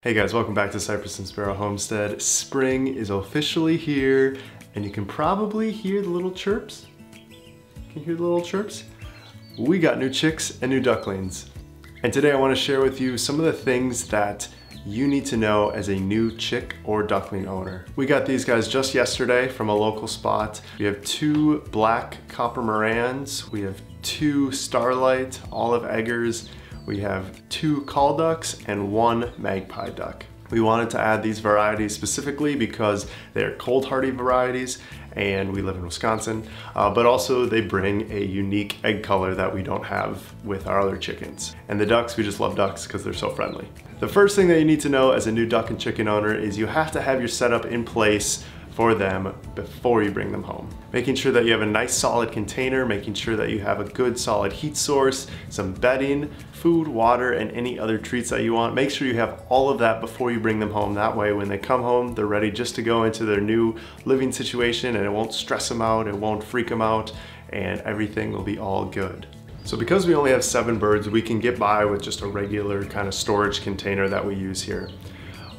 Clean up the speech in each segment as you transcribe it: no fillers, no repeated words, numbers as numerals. Hey guys, welcome back to Cypress and Sparrow Homestead. Spring is officially here, and you can probably hear the little chirps. Can you hear the little chirps? We got new chicks and new ducklings. And today I want to share with you some of the things that you need to know as a new chick or duckling owner. We got these guys just yesterday from a local spot. We have two black copper marans. We have two starlight olive eggers. We have two call ducks and one magpie duck. We wanted to add these varieties specifically because they're cold hardy varieties and we live in Wisconsin, but also they bring a unique egg color that we don't have with our other chickens. And the ducks, we just love ducks because they're so friendly. The first thing that you need to know as a new duck and chicken owner is you have to have your setup in place for them before you bring them home. Making sure that you have a nice solid container, making sure that you have a good solid heat source, some bedding, food, water, and any other treats that you want. Make sure you have all of that before you bring them home. That way when they come home, they're ready just to go into their new living situation and it won't stress them out, it won't freak them out, and everything will be all good. So because we only have 7 birds, we can get by with just a regular kind of storage container that we use here.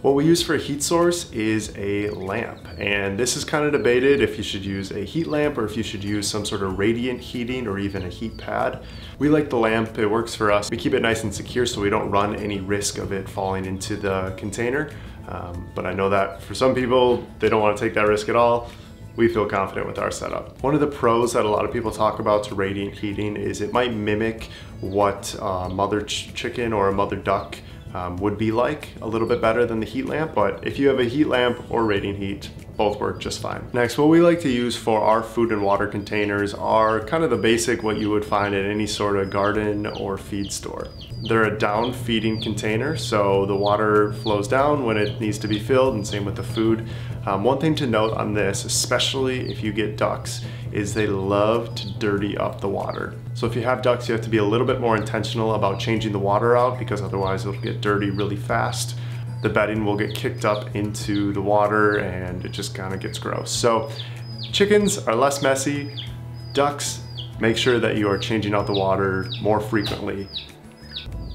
What we use for a heat source is a lamp, and this is kind of debated if you should use a heat lamp or if you should use some sort of radiant heating or even a heat pad. We like the lamp, it works for us. We keep it nice and secure so we don't run any risk of it falling into the container, but I know that for some people, they don't want to take that risk at all. We feel confident with our setup. One of the pros that a lot of people talk about to radiant heating is it might mimic what mother chicken or a mother duck would be like, a little bit better than the heat lamp, but if you have a heat lamp or radiant heat, both work just fine. Next, what we like to use for our food and water containers are kind of the basic what you would find at any sort of garden or feed store. They're a down feeding container, so the water flows down when it needs to be filled, and same with the food. One thing to note on this, especially if you get ducks, is they love to dirty up the water. So if you have ducks, you have to be a little bit more intentional about changing the water out because otherwise it'll get dirty really fast. The bedding will get kicked up into the water and it just kind of gets gross. So chickens are less messy. Ducks, make sure that you are changing out the water more frequently.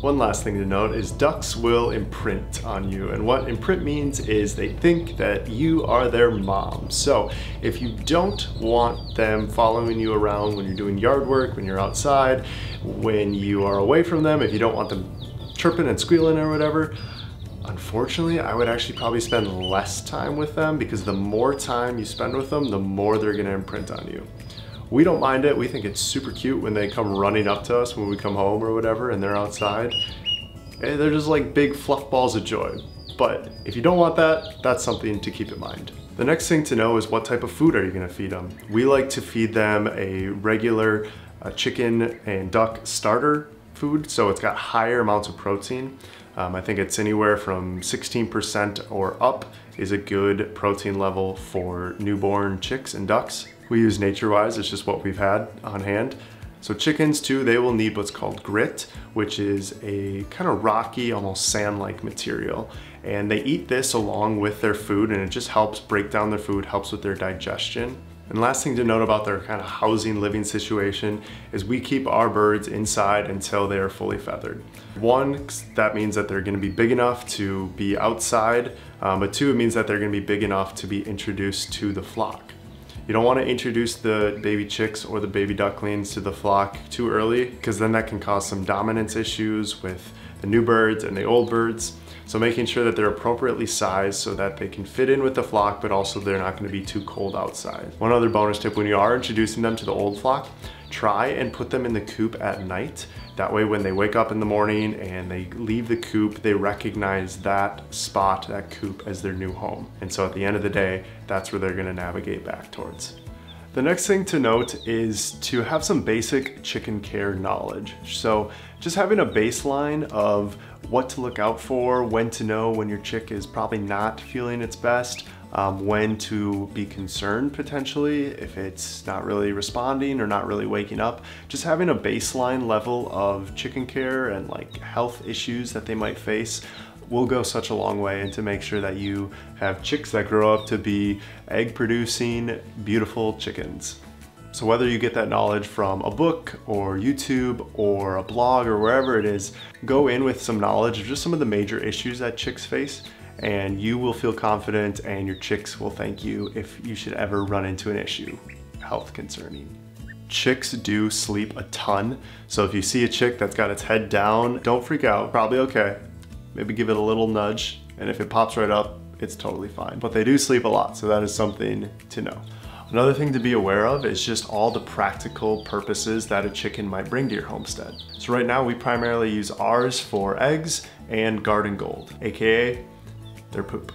One last thing to note is ducks will imprint on you, and what imprint means is they think that you are their mom. So if you don't want them following you around when you're doing yard work, when you're outside, when you are away from them, if you don't want them chirping and squealing or whatever, unfortunately, I would actually probably spend less time with them because the more time you spend with them, the more they're gonna imprint on you. We don't mind it. We think it's super cute when they come running up to us when we come home or whatever and they're outside. And they're just like big fluff balls of joy. But if you don't want that, that's something to keep in mind. The next thing to know is what type of food are you gonna feed them? We like to feed them a regular chicken and duck starter food, so it's got higher amounts of protein. I think it's anywhere from 16% or up is a good protein level for newborn chicks and ducks. We use Naturewise, it's just what we've had on hand. So chickens too, they will need what's called grit, which is a kind of rocky, almost sand-like material. And they eat this along with their food and it just helps break down their food, helps with their digestion. And last thing to note about their kind of housing living situation is we keep our birds inside until they are fully feathered. One, that means that they're going to be big enough to be outside, but two, it means that they're going to be big enough to be introduced to the flock. You don't want to introduce the baby chicks or the baby ducklings to the flock too early because then that can cause some dominance issues with the new birds and the old birds. So making sure that they're appropriately sized so that they can fit in with the flock, but also they're not going to be too cold outside. One other bonus tip, when you are introducing them to the old flock, try and put them in the coop at night. That way when they wake up in the morning and they leave the coop, they recognize that spot, that coop, as their new home. And so at the end of the day, that's where they're going to navigate back towards. The next thing to note is to have some basic chicken care knowledge. So just having a baseline of what to look out for, when to know when your chick is probably not feeling its best, when to be concerned potentially if it's not really responding or not really waking up. Just having a baseline level of chicken care and like health issues that they might face will go such a long way, and to make sure that you have chicks that grow up to be egg producing, beautiful chickens. So whether you get that knowledge from a book or YouTube or a blog or wherever it is, go in with some knowledge of just some of the major issues that chicks face, and you will feel confident and your chicks will thank you if you should ever run into an issue, health concerning. Chicks do sleep a ton. So if you see a chick that's got its head down, don't freak out, probably okay. Maybe give it a little nudge, and if it pops right up, it's totally fine. But they do sleep a lot, so that is something to know. Another thing to be aware of is just all the practical purposes that a chicken might bring to your homestead. So right now we primarily use ours for eggs and garden gold, AKA their poop.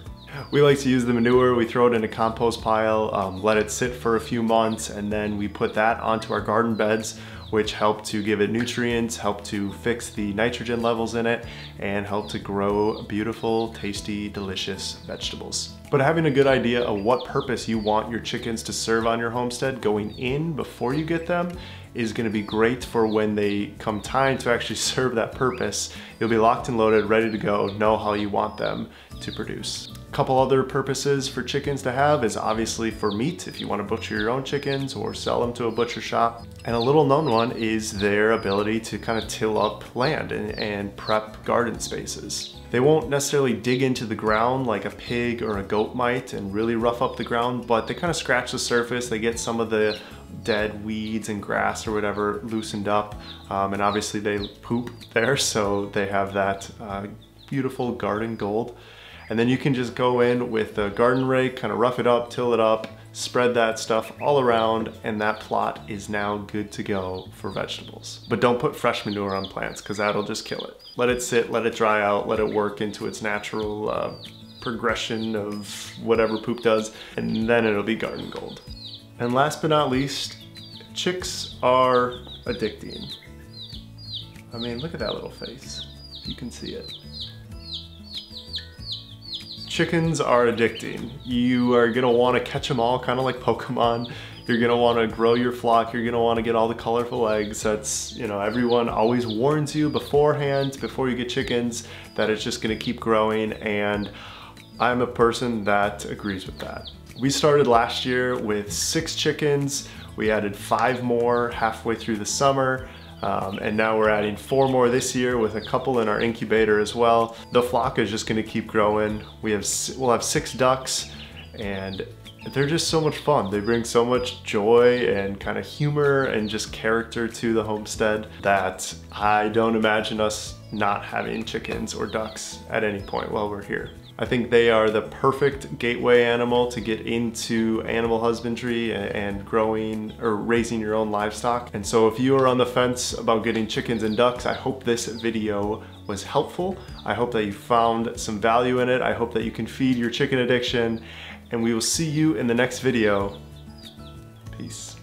We like to use the manure, we throw it in a compost pile, let it sit for a few months, and then we put that onto our garden beds, which help to give it nutrients, help to fix the nitrogen levels in it, and help to grow beautiful, tasty, delicious vegetables. But having a good idea of what purpose you want your chickens to serve on your homestead going in before you get them is gonna be great for when they come time to actually serve that purpose. You'll be locked and loaded, ready to go, know how you want them to produce. A couple other purposes for chickens to have is obviously for meat, if you want to butcher your own chickens or sell them to a butcher shop. And a little known one is their ability to kind of till up land and prep garden spaces. They won't necessarily dig into the ground like a pig or a goat might and really rough up the ground, but they kind of scratch the surface. They get some of the dead weeds and grass or whatever loosened up, and obviously they poop there, so they have that beautiful garden gold. And then you can just go in with a garden rake, kind of rough it up, till it up, spread that stuff all around, and that plot is now good to go for vegetables. But don't put fresh manure on plants, because that'll just kill it. Let it sit, let it dry out, let it work into its natural progression of whatever poop does, and then it'll be garden gold. And last but not least, chicks are addicting. I mean, look at that little face. You can see it. Chickens are addicting. You are gonna wanna catch them all, kind of like Pokemon. You're gonna wanna grow your flock. You're gonna wanna get all the colorful eggs. That's, you know, everyone always warns you beforehand, before you get chickens, that it's just gonna keep growing. And I'm a person that agrees with that. We started last year with 6 chickens. We added 5 more halfway through the summer. And now we're adding 4 more this year with a couple in our incubator as well. The flock is just going to keep growing. We'll have 6 ducks, and they're just so much fun. They bring so much joy and kind of humor and just character to the homestead that I don't imagine us not having chickens or ducks at any point while we're here. I think they are the perfect gateway animal to get into animal husbandry and growing or raising your own livestock. And so if you are on the fence about getting chickens and ducks, I hope this video was helpful. I hope that you found some value in it. I hope that you can feed your chicken addiction, and we will see you in the next video. Peace.